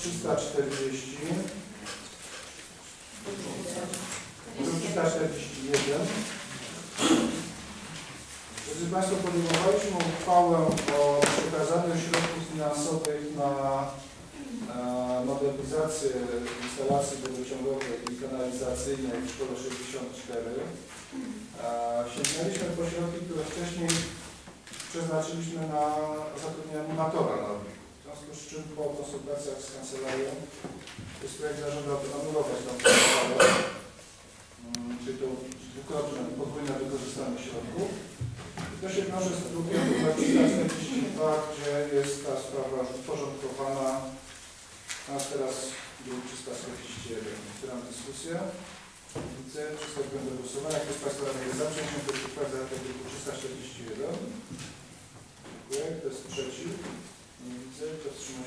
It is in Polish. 340, 341. Drodzy Państwo, podejmowaliśmy uchwałę o przekazaniu środków finansowych na modernizację instalacji wodociągowej i kanalizacyjnej w Szkole 64. Sięgnęliśmy po środki, które wcześniej przeznaczyliśmy na zatrudnienie animatora nowych. W związku z czym po konsultacjach z kancelarią jest projekt zarządu anulować tą ustawę, czyli to dwukrotne, podwójne wykorzystanie środków. I to się wiąże z drukiem 2042, gdzie jest ta sprawa uporządkowana. A teraz druk 341. Otwieram dyskusję. Widzę, przystąpiłem do głosowania. Kto z Państwa radnych jest za przyjęciem projektu uchwały zawartego w druku 341? Dziękuję. Kto jest przeciw? Nie widzę. Kto wstrzymał